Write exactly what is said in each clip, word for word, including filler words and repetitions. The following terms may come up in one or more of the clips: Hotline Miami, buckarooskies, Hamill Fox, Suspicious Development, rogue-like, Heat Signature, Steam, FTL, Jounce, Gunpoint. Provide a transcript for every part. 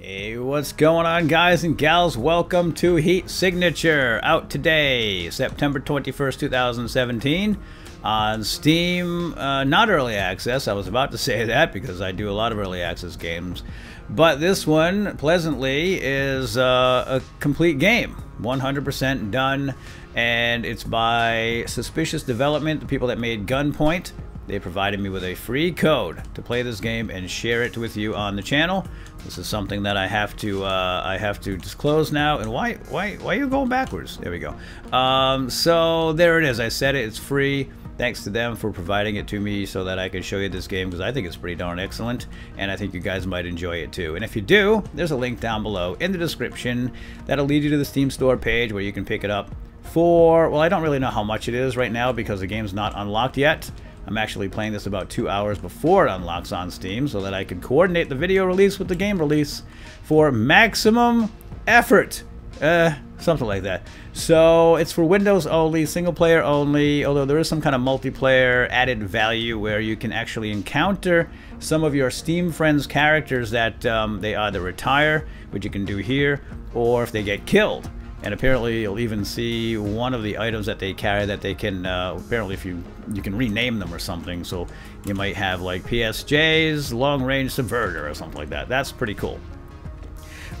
Hey, what's going on, guys and gals? Welcome to Heat Signature, out today, September twenty-first, two thousand seventeen, on Steam. Uh, not early access, I was about to say that because I do a lot of early access games, but this one, pleasantly, is uh, a complete game, one hundred percent done, and it's by Suspicious Development, the people that made Gunpoint. They provided me with a free code to play this game and share it with you on the channel. This is something that I have to uh, I have to disclose now. And why why why are you going backwards? There we go. Um, so there it is. I said it. It's free. Thanks to them for providing it to me so that I can show you this game, because I think it's pretty darn excellent, and I think you guys might enjoy it too. And if you do, there's a link down below in the description that'll lead you to the Steam store page where you can pick it up for, well, I don't really know how much it is right now because the game's not unlocked yet. I'm actually playing this about two hours before it unlocks on Steam so that I can coordinate the video release with the game release for maximum effort. Uh, something like that. So it's for Windows only, single player only, although there is some kind of multiplayer added value where you can actually encounter some of your Steam friends' characters that um, they either retire, which you can do here, or if they get killed. And apparently you'll even see one of the items that they carry that they can, uh, apparently if you, you can rename them or something. So you might have like P S J's Long Range Subverter or something like that. That's pretty cool.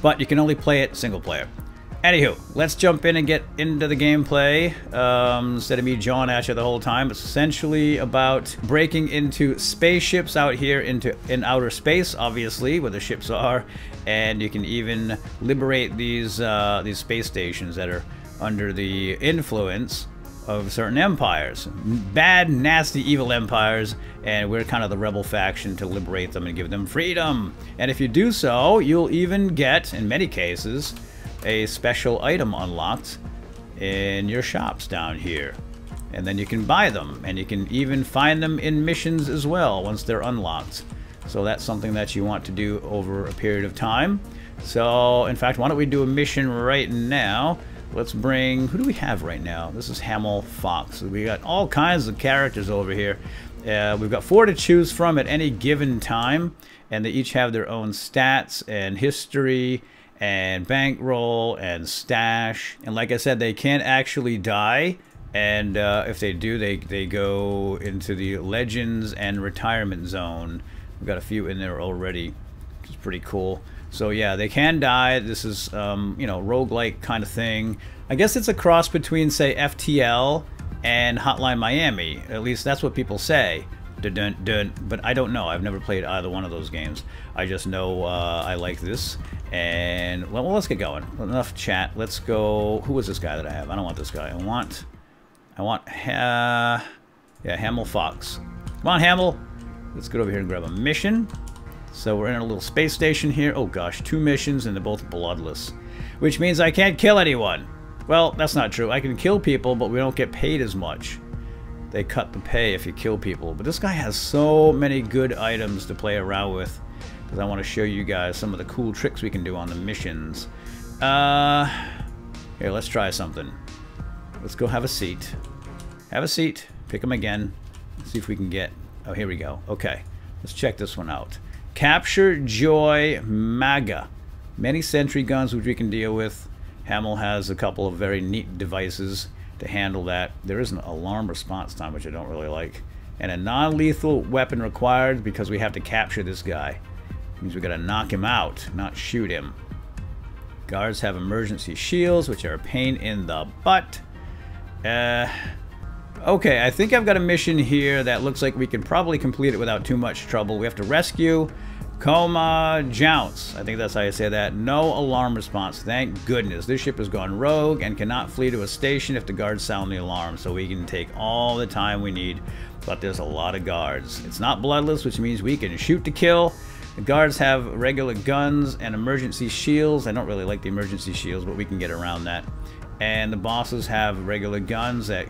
But you can only play it single player. Anywho, let's jump in and get into the gameplay. Um, instead of me jawing at you the whole time, it's essentially about breaking into spaceships out here into in outer space, obviously, where the ships are, and you can even liberate these uh, these space stations that are under the influence of certain empires. Bad, nasty, evil empires, and we're kind of the rebel faction to liberate them and give them freedom. And if you do so, you'll even get, in many cases, a special item unlocked in your shops down here, and then you can buy them, and you can even find them in missions as well once they're unlocked. So that's something that you want to do over a period of time. So in fact, why don't we do a mission right now? Let's bring, who do we have right now? This is Hamill Fox. We got all kinds of characters over here. Uh, we've got four to choose from at any given time, and they each have their own stats and history and bankroll and stash, and like I said, they can't actually die, and uh, if they do, they they go into the legends and retirement zone. We've got a few in there already, which is pretty cool. So yeah, they can die. This is um, you know, roguelike kind of thing. I guess it's a cross between, say, F T L and Hotline Miami. At least that's what people say. Dun, dun, but I don't know. I've never played either one of those games. I just know uh, I like this. And well, let's get going. Enough chat. Let's go. Who is this guy that I have? I don't want this guy. I want. I want. Uh, yeah, Hamill Fox. Come on, Hamill. Let's get over here and grab a mission. So we're in a little space station here. Oh gosh, two missions, and they're both bloodless, which means I can't kill anyone. Well, that's not true. I can kill people, but we don't get paid as much. They cut the pay if you kill people. But this guy has so many good items to play around with, because I want to show you guys some of the cool tricks we can do on the missions. Uh, here, let's try something. Let's go have a seat. Have a seat. Pick them again. See if we can get... Oh, here we go. Okay. Let's check this one out. Capture Joy MAGA. Many sentry guns which we can deal with. Hamill has a couple of very neat devices to handle that. There is an alarm response time, which I don't really like, and a non-lethal weapon required because we have to capture this guy. It means we gotta knock him out, not shoot him. Guards have emergency shields, which are a pain in the butt. Uh, okay, I think I've got a mission here that looks like we can probably complete it without too much trouble. We have to rescue Coma Jounce. I think that's how you say that. No alarm response. Thank goodness. This ship has gone rogue and cannot flee to a station if the guards sound the alarm, so we can take all the time we need, but there's a lot of guards. It's not bloodless, which means we can shoot to kill. The guards have regular guns and emergency shields. I don't really like the emergency shields, but we can get around that. And the bosses have regular guns that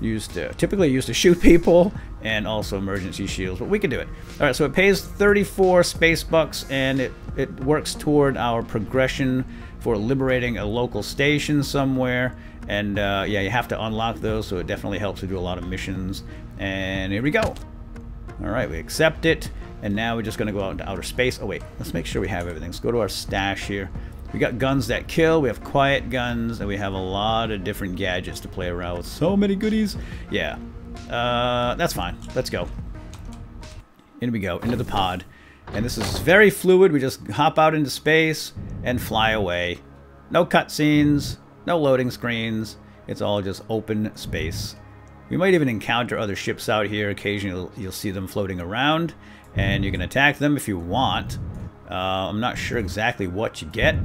used to typically used to shoot people, and also emergency shields, but we can do it. All right, so it pays thirty-four space bucks, and it it works toward our progression for liberating a local station somewhere. And uh, yeah, you have to unlock those, so it definitely helps to do a lot of missions. And here we go. All right, we accept it. And now we're just going to go out into outer space. Oh, wait. Let's make sure we have everything. Let's go to our stash here. We got guns that kill. We have quiet guns. And we have a lot of different gadgets to play around with. So many goodies. Yeah. Uh, that's fine. Let's go. In we go. Into the pod. And this is very fluid. We just hop out into space and fly away. No cutscenes. No loading screens. It's all just open space. We might even encounter other ships out here. Occasionally you'll see them floating around. And you can attack them if you want. Uh, I'm not sure exactly what you get.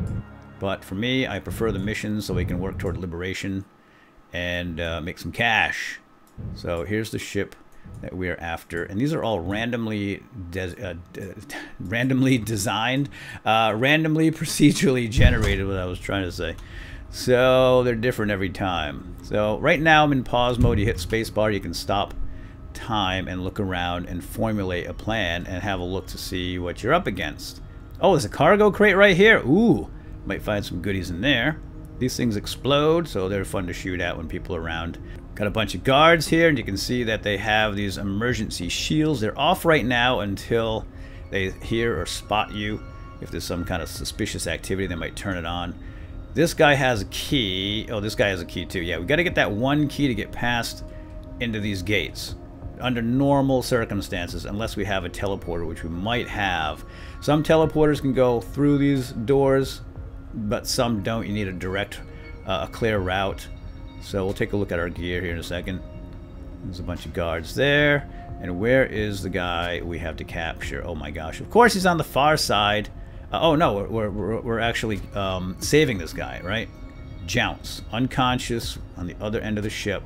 But for me, I prefer the missions so we can work toward liberation. And uh, make some cash. So here's the ship that we are after. And these are all randomly de uh, de randomly designed. Uh, randomly procedurally generated, what I was trying to say. So they're different every time. So right now I'm in pause mode. You hit spacebar, you can stop time and look around and formulate a plan and have a look to see what you're up against. Oh, there's a cargo crate right here. Ooh, might find some goodies in there. These things explode, so they're fun to shoot at when people are around. Got a bunch of guards here, and you can see that they have these emergency shields. They're off right now until they hear or spot you. If there's some kind of suspicious activity, they might turn it on. This guy has a key. Oh, this guy has a key too. Yeah, we got to get that one key to get past into these gates under normal circumstances, unless we have a teleporter, which we might have. Some teleporters can go through these doors, but some don't. You need a direct, uh, a clear route. So we'll take a look at our gear here in a second. There's a bunch of guards there. And where is the guy we have to capture? Oh my gosh. Of course he's on the far side. Uh, oh no, we're, we're, we're actually um, saving this guy, right? Jounce, unconscious, on the other end of the ship.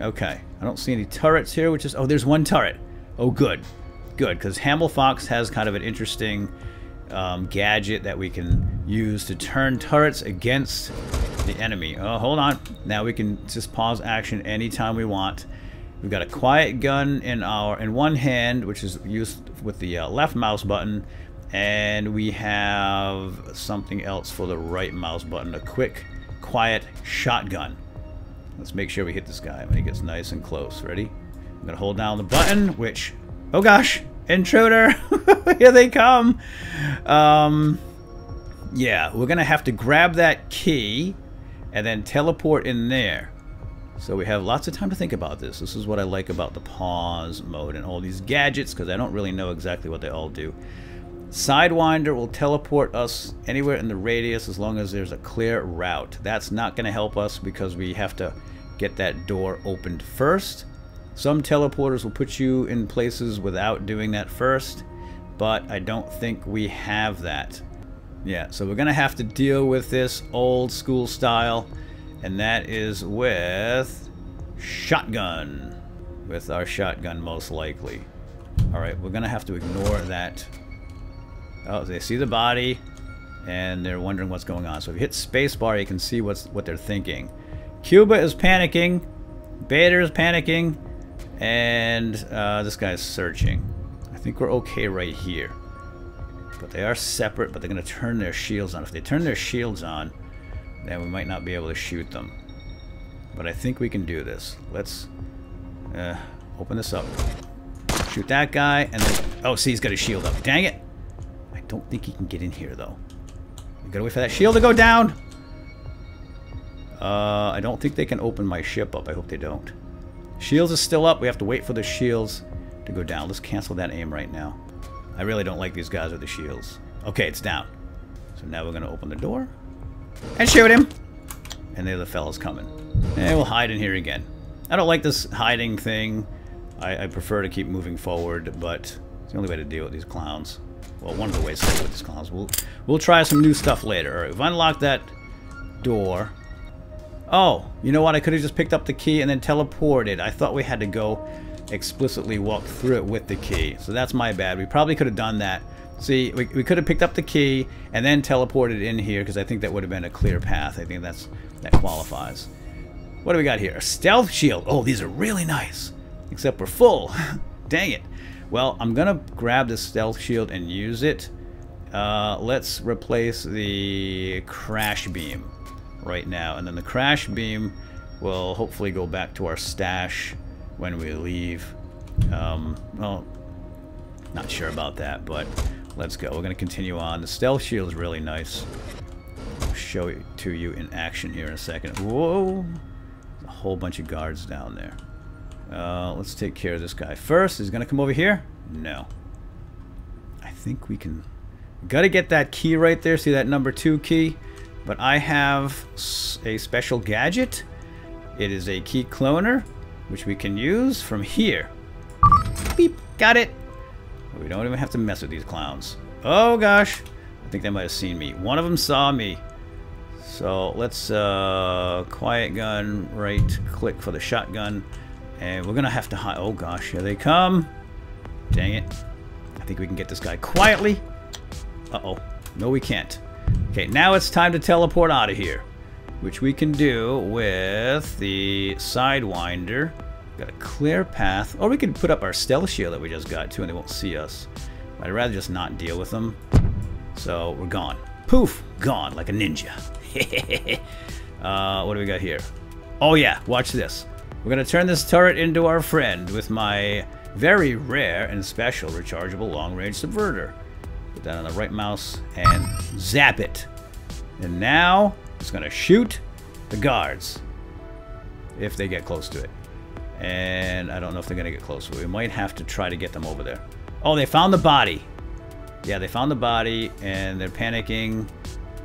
Okay, I don't see any turrets here, which is... Oh, there's one turret. Oh, good. Good, because Hamill Fox has kind of an interesting um, gadget that we can use to turn turrets against the enemy. Oh, hold on. Now we can just pause action anytime we want. We've got a quiet gun in, our, in one hand, which is used with the uh, left mouse button. And we have something else for the right mouse button. A quick, quiet shotgun. Let's make sure we hit this guy when he gets nice and close. Ready? I'm going to hold down the button, which... Oh gosh! Intruder! Here they come! Um, yeah, we're going to have to grab that key and then teleport in there. So we have lots of time to think about this. This is what I like about the pause mode and all these gadgets, because I don't really know exactly what they all do. Sidewinder will teleport us anywhere in the radius as long as there's a clear route. That's not going to help us because we have to get that door opened first. Some teleporters will put you in places without doing that first, but I don't think we have that. Yeah, so we're going to have to deal with this old school style, and that is with shotgun. With our shotgun, most likely. Alright, we're going to have to ignore that. Oh, they see the body, and they're wondering what's going on. So if you hit spacebar, you can see what's what they're thinking. Cuba is panicking. Bader is panicking. And uh, this guy's searching. I think we're okay right here. But they are separate, but they're going to turn their shields on. If they turn their shields on, then we might not be able to shoot them. But I think we can do this. Let's uh, open this up. Shoot that guy, and then... Oh, see, he's got his shield up. Dang it! Don't think he can get in here though. You gotta wait for that shield to go down. Uh, I don't think they can open my ship up. I hope they don't. Shields is still up. We have to wait for the shields to go down. Let's cancel that aim right now. I really don't like these guys with the shields. Okay, it's down. So now we're gonna open the door and shoot him. And the other fella's coming. And we'll hide in here again. I don't like this hiding thing. I, I prefer to keep moving forward, but it's the only way to deal with these clowns. Well, one of the ways to deal with these clowns. We'll, we'll try some new stuff later. All right, we've unlocked that door. Oh, you know what? I could have just picked up the key and then teleported. I thought we had to go explicitly walk through it with the key. So that's my bad. We probably could have done that. See, we, we could have picked up the key and then teleported in here because I think that would have been a clear path. I think that's that qualifies. What do we got here? A stealth shield. Oh, these are really nice. Except we're full. Dang it. Well, I'm going to grab this stealth shield and use it. Uh, let's replace the crash beam right now. And then the crash beam will hopefully go back to our stash when we leave. Um, well, Not sure about that, but let's go. We're going to continue on. The stealth shield is really nice. I'll show it to you in action here in a second. Whoa! There's a whole bunch of guards down there. Uh, let's take care of this guy first. He's going to come over here? No. I think we can... Got to get that key right there. See that number two key? But I have a special gadget. It is a key cloner, which we can use from here. Beep. Got it. We don't even have to mess with these clowns. Oh, gosh. I think they might have seen me. One of them saw me. So let's uh, quiet gun, right click for the shotgun. And we're going to have to hide. Oh, gosh. Here they come. Dang it. I think we can get this guy quietly. Uh-oh. No, we can't. Okay, now it's time to teleport out of here, which we can do with the Sidewinder. Got a clear path. Or we could put up our stealth shield that we just got, too, and they won't see us. I'd rather just not deal with them. So we're gone. Poof! Gone, like a ninja. uh, what do we got here? Oh, yeah. Watch this. We're going to turn this turret into our friend with my very rare and special rechargeable long-range subverter. Put that on the right mouse and zap it. And now it's going to shoot the guards if they get close to it. And I don't know if they're going to get close. We might have to try to get them over there. Oh, they found the body. Yeah, they found the body and they're panicking.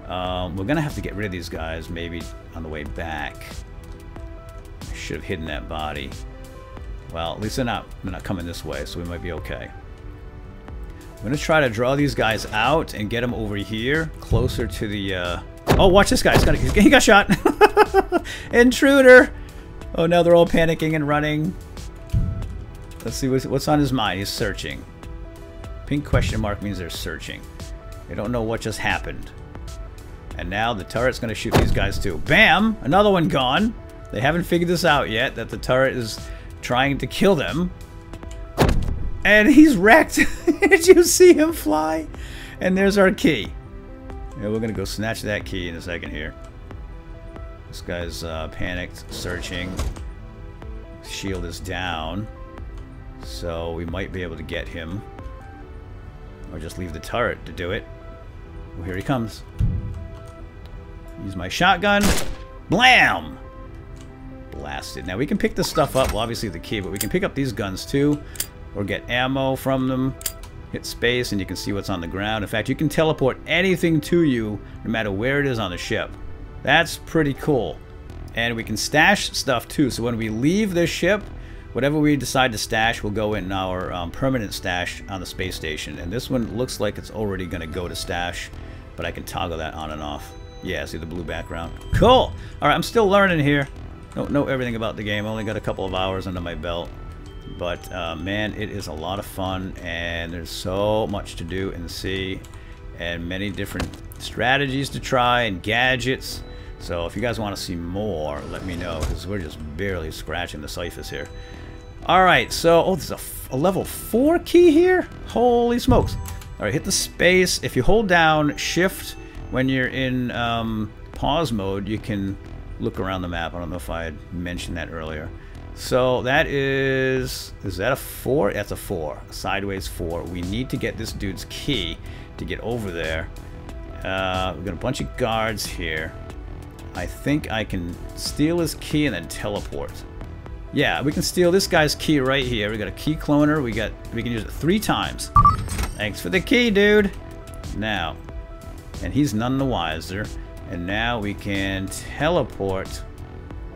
Um, we're going to have to get rid of these guys maybe on the way back. I should have hidden that body. Well, at least they're not, they're not coming this way, so we might be okay. I'm going to try to draw these guys out and get them over here, closer to the... Uh... Oh, watch this guy. He's got a... He got shot. Intruder. Oh, now they're all panicking and running. Let's see what's on his mind. He's searching. Pink question mark means they're searching. They don't know what just happened. And now the turret's going to shoot these guys too. Bam! Another one gone. They haven't figured this out yet, that the turret is trying to kill them. And he's wrecked. Did you see him fly? And there's our key. Yeah, we're going to go snatch that key in a second here. This guy's uh, panicked, searching. Shield is down. So we might be able to get him. Or just leave the turret to do it. Well, here he comes. Use my shotgun. Blam! Blasted. Now we can pick this stuff up. Well, obviously the key, but we can pick up these guns too. Or get ammo from them. Hit space and you can see what's on the ground. In fact, you can teleport anything to you no matter where it is on the ship. That's pretty cool. And we can stash stuff too. So when we leave this ship, whatever we decide to stash will go in our um, permanent stash on the space station. And this one looks like it's already going to go to stash. But I can toggle that on and off. Yeah, see the blue background. Cool! Alright, I'm still learning here. Don't know everything about the game. I only got a couple of hours under my belt. But uh, man, it is a lot of fun, and there's so much to do and see, and many different strategies to try and gadgets. So if you guys want to see more, let me know, because we're just barely scratching the surface here. All right, so oh, there's a, a level four key here. Holy smokes! All right, hit the space. If you hold down shift when you're in um, pause mode, you can look around the map. I don't know if I had mentioned that earlier. So that is, is that a four? That's a four. Sideways four. We need to get this dude's key to get over there. Uh, we've got a bunch of guards here. I think I can steal his key and then teleport. Yeah, we can steal this guy's key right here. We got a key cloner. We got, we can use it three times. Thanks for the key, dude. Now, and he's none the wiser. And now we can teleport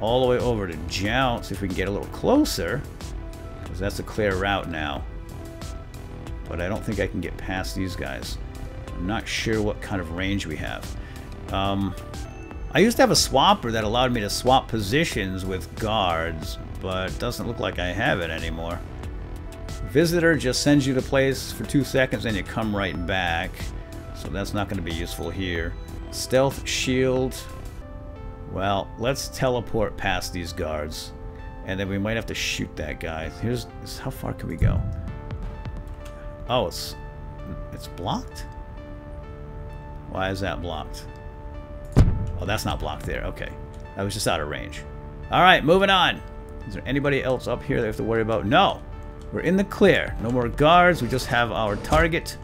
all the way over to Jounce if we can get a little closer, because that's a clear route now. But I don't think I can get past these guys. I'm not sure what kind of range we have. Um, I used to have a swapper that allowed me to swap positions with guards, but it doesn't look like I have it anymore. Visitor just sends you to place for two seconds and you come right back. So that's not going to be useful here. Stealth shield. Well, let's teleport past these guards, and then we might have to shoot that guy. Here's, how far can we go? Oh, it's it's blocked? Why is that blocked? Oh, that's not blocked there. Okay. I was just out of range. All right, moving on. Is there anybody else up here that we have to worry about? No. We're in the clear. No more guards. We just have our target.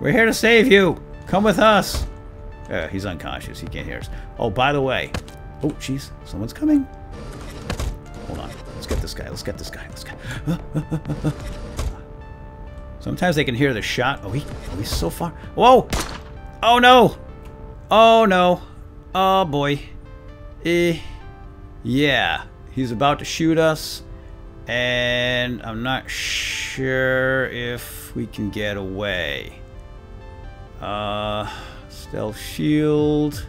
We're here to save you. Come with us. Uh, he's unconscious. He can't hear us. Oh, by the way. Oh, jeez. Someone's coming. Hold on. Let's get this guy. Let's get this guy. Let's get... Sometimes they can hear the shot. Oh, he... oh, he's so far. Whoa! Oh, no! Oh, no. Oh, boy. Eh. Yeah. He's about to shoot us. And I'm not sure if we can get away. Uh, stealth shield.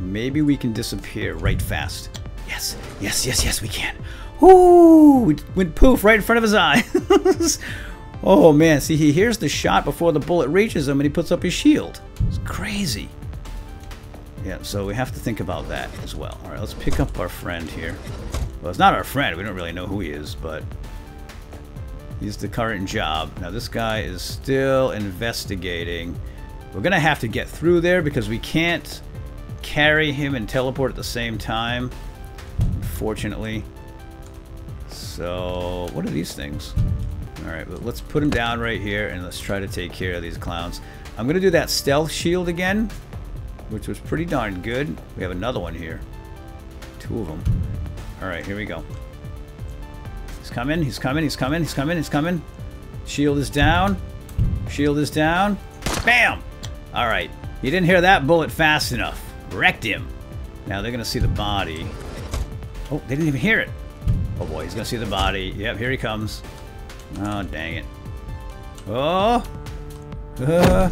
Maybe we can disappear right fast. Yes, yes, yes, yes, we can. Woo! We went poof right in front of his eyes. Oh, man. See, he hears the shot before the bullet reaches him, and he puts up his shield. It's crazy. Yeah, so we have to think about that as well. All right, let's pick up our friend here. Well, it's not our friend. We don't really know who he is, but he's the current job. Now, this guy is still investigating. We're going to have to get through there because we can't carry him and teleport at the same time, unfortunately. So, what are these things? All right, but let's put him down right here, and let's try to take care of these clowns. I'm going to do that stealth shield again, which was pretty darn good. We have another one here. Two of them. All right, here we go. He's coming, he's coming, he's coming, he's coming, he's coming. Shield is down. Shield is down. Bam! All right. You didn't hear that bullet fast enough. Wrecked him. Now they're going to see the body. Oh, they didn't even hear it. Oh, boy, he's going to see the body. Yep, here he comes. Oh, dang it. Oh! Uh.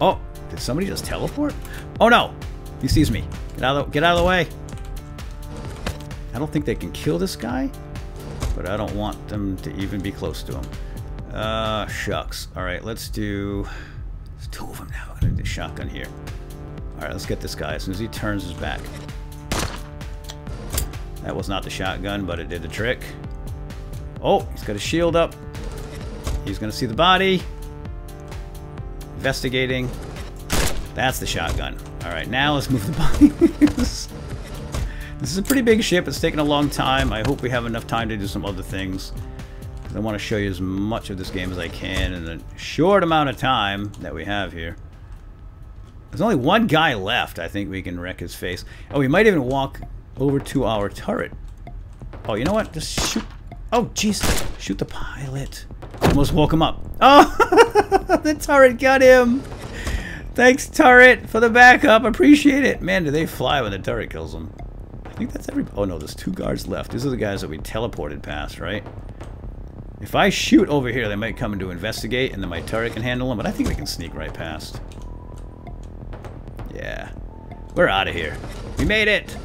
Oh, did somebody just teleport? Oh, no! He sees me. Get out of the, get out of the way. I don't think they can kill this guy, but I don't want them to even be close to him. Uh, shucks. All right, let's do... There's two of them now. I'm going to do the shotgun here. All right, let's get this guy as soon as he turns his back. That was not the shotgun, but it did the trick. Oh, he's got a shield up. He's going to see the body. Investigating. That's the shotgun. All right, now let's move the body. This is a pretty big ship. It's taken a long time. I hope we have enough time to do some other things. I want to show you as much of this game as I can in the short amount of time that we have here. There's only one guy left. I think we can wreck his face. Oh, we might even walk over to our turret. Oh, you know what? Just shoot. Oh, jeez. Shoot the pilot. Almost woke him up. Oh, the turret got him. Thanks, turret, for the backup. Appreciate it. Man, do they fly when the turret kills them. I think that's every... Oh, no, there's two guards left. These are the guys that we teleported past, right? If I shoot over here, they might come in to investigate, and then my turret can handle them, but I think we can sneak right past. Yeah. We're out of here. We made it!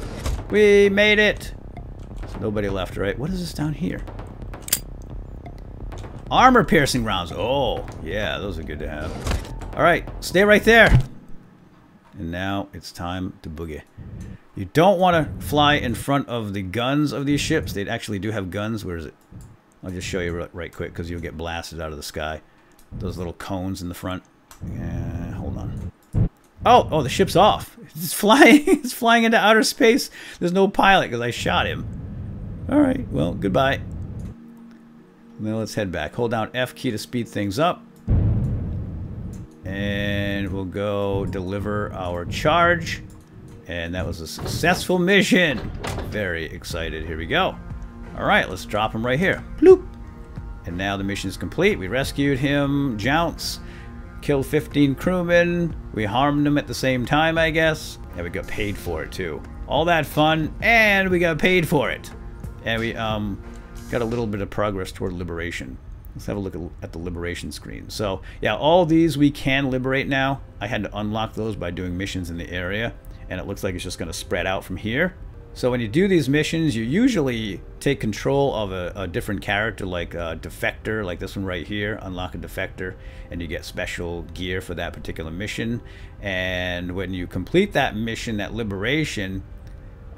We made it! There's nobody left, right? What is this down here? Armor-piercing rounds. Oh, yeah, those are good to have. All right, stay right there. And now it's time to boogie. You don't want to fly in front of the guns of these ships. They actually do have guns. Where is it? I'll just show you right quick because you'll get blasted out of the sky. Those little cones in the front. Yeah, hold on. Oh, oh, the ship's off. It's flying. It's flying into outer space. There's no pilot because I shot him. All right, well, goodbye. Now let's head back. Hold down F key to speed things up. And we'll go deliver our charge. And that was a successful mission. Very excited. Here we go. All right, let's drop him right here. Bloop. And now the mission is complete. We rescued him, Jounce. Killed fifteen crewmen. We harmed them at the same time, I guess. And we got paid for it, too. All that fun, and we got paid for it. And we um, got a little bit of progress toward liberation. Let's have a look at the liberation screen. So, yeah, all these we can liberate now. I had to unlock those by doing missions in the area. And it looks like it's just going to spread out from here. So when you do these missions, you usually take control of a, a different character, like a defector, like this one right here. Unlock a defector, and you get special gear for that particular mission. And when you complete that mission, that liberation,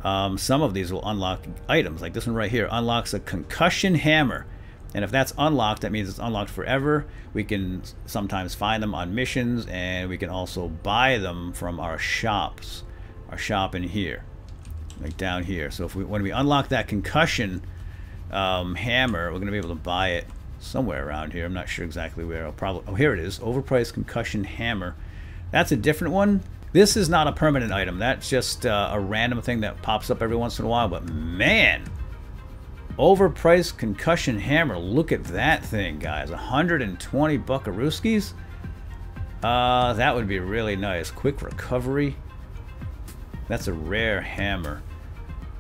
um, some of these will unlock items. Like this one right here unlocks a concussion hammer. And if that's unlocked, that means it's unlocked forever. We can sometimes find them on missions, and we can also buy them from our shops. Our shop in here, like down here. So if we when we unlock that concussion um, hammer. We're going to be able to buy it somewhere around here. I'm not sure exactly where. I'll probably... Oh, here it is. Overpriced concussion hammer. That's a different one. This is not a permanent item. That's just uh, a random thing that pops up every once in a while. But, man... Overpriced concussion hammer. Look at that thing, guys. one hundred twenty buckarooskies. Uh, that would be really nice. Quick recovery. That's a rare hammer.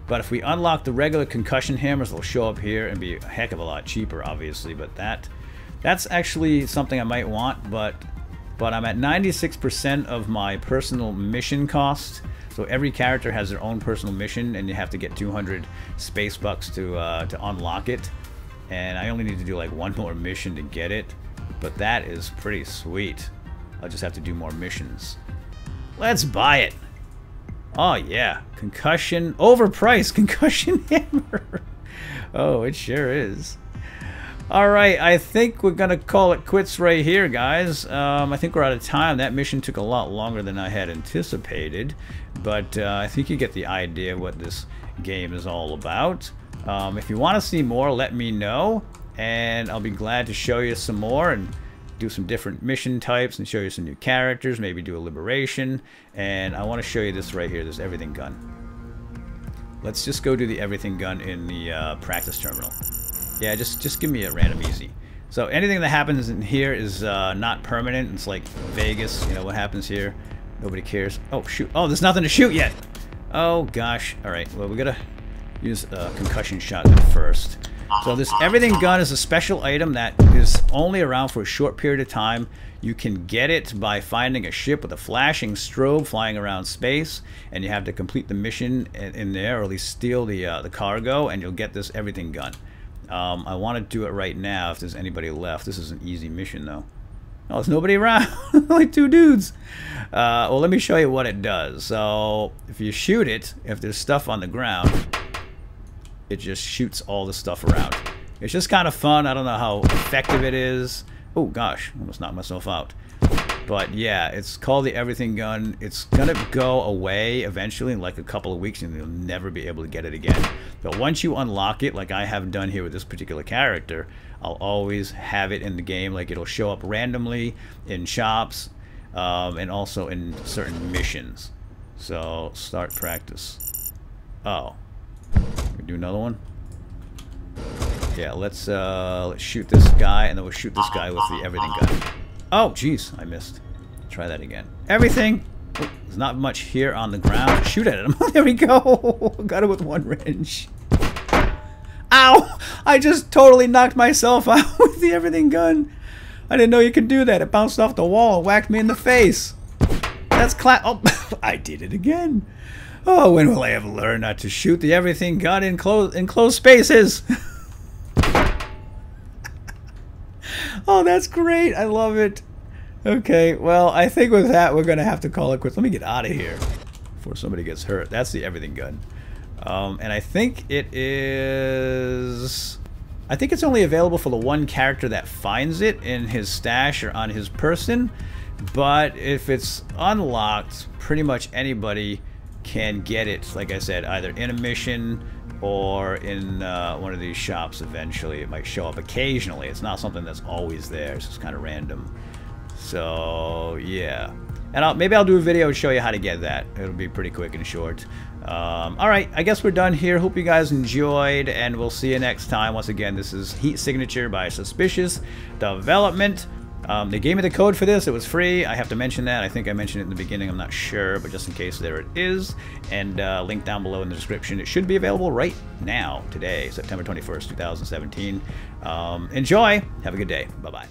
But if we unlock the regular concussion hammers, they'll show up here and be a heck of a lot cheaper, obviously. But that that's actually something I might want. But, but I'm at ninety-six percent of my personal mission cost. So every character has their own personal mission, and you have to get two hundred space bucks to uh, to unlock it. And I only need to do like one more mission to get it, but that is pretty sweet. I'll just have to do more missions. Let's buy it. Oh yeah, concussion, overpriced concussion hammer. Oh, it sure is. All right, I think we're gonna call it quits right here, guys. Um, I think we're out of time. That mission took a lot longer than I had anticipated, but uh, I think you get the idea of what this game is all about. Um, if you want to see more, let me know, and I'll be glad to show you some more and do some different mission types and show you some new characters, maybe do a liberation. And I want to show you this right here, this everything gun. Let's just go do the everything gun in the uh, practice terminal. Yeah, just just give me a random easy. So anything that happens in here is uh, not permanent. It's like Vegas. You know what happens here? Nobody cares. Oh shoot! Oh, there's nothing to shoot yet. Oh gosh. All right. Well, we gotta use a concussion shotgun first. So this everything gun is a special item that is only around for a short period of time. You can get it by finding a ship with a flashing strobe flying around space, and you have to complete the mission in there, or at least steal the uh, the cargo, and you'll get this everything gun. Um, I want to do it right now if there's anybody left. This is an easy mission, though. Oh, there's nobody around. Only two dudes. Uh, well, let me show you what it does. So if you shoot it, if there's stuff on the ground, it just shoots all the stuff around. It's just kind of fun. I don't know how effective it is. Oh, gosh. I almost knocked myself out. But, yeah, it's called the Everything Gun. It's going to go away eventually in like a couple of weeks, and you'll never be able to get it again. But once you unlock it, like I have done here with this particular character, I'll always have it in the game. Like, it'll show up randomly in shops um, and also in certain missions. So, start practice. Oh. Can we do another one? Yeah, let's, uh, let's shoot this guy, and then we'll shoot this guy with the Everything Gun. Oh, jeez, I missed. Try that again. Everything! Oh, there's not much here on the ground. Shoot at him. There we go! Got it with one wrench. Ow! I just totally knocked myself out with the everything gun. I didn't know you could do that. It bounced off the wall and whacked me in the face. That's cla- Oh, I did it again. Oh, when will I ever learn not to shoot the everything gun in, clo in closed spaces? Oh, that's great. I love it. Okay, well, I think with that, we're going to have to call it quits. Let me get out of here before somebody gets hurt. That's the everything gun. Um, and I think it is... I think it's only available for the one character that finds it in his stash or on his person. But if it's unlocked, pretty much anybody can get it, like I said, either in a mission... or in uh, one of these shops eventually. It might show up occasionally. It's not something that's always there. It's just kind of random. So, yeah. And I'll, maybe I'll do a video and show you how to get that. It'll be pretty quick and short. Um, Alright, I guess we're done here. Hope you guys enjoyed, and we'll see you next time. Once again, this is Heat Signature by Suspicious Development. Um, they gave me the code for this. It was free. I have to mention that. I think I mentioned it in the beginning. I'm not sure, but just in case, there it is. And uh, link down below in the description. It should be available right now, today, September twenty-first, two thousand seventeen. Um, enjoy. Have a good day. Bye-bye.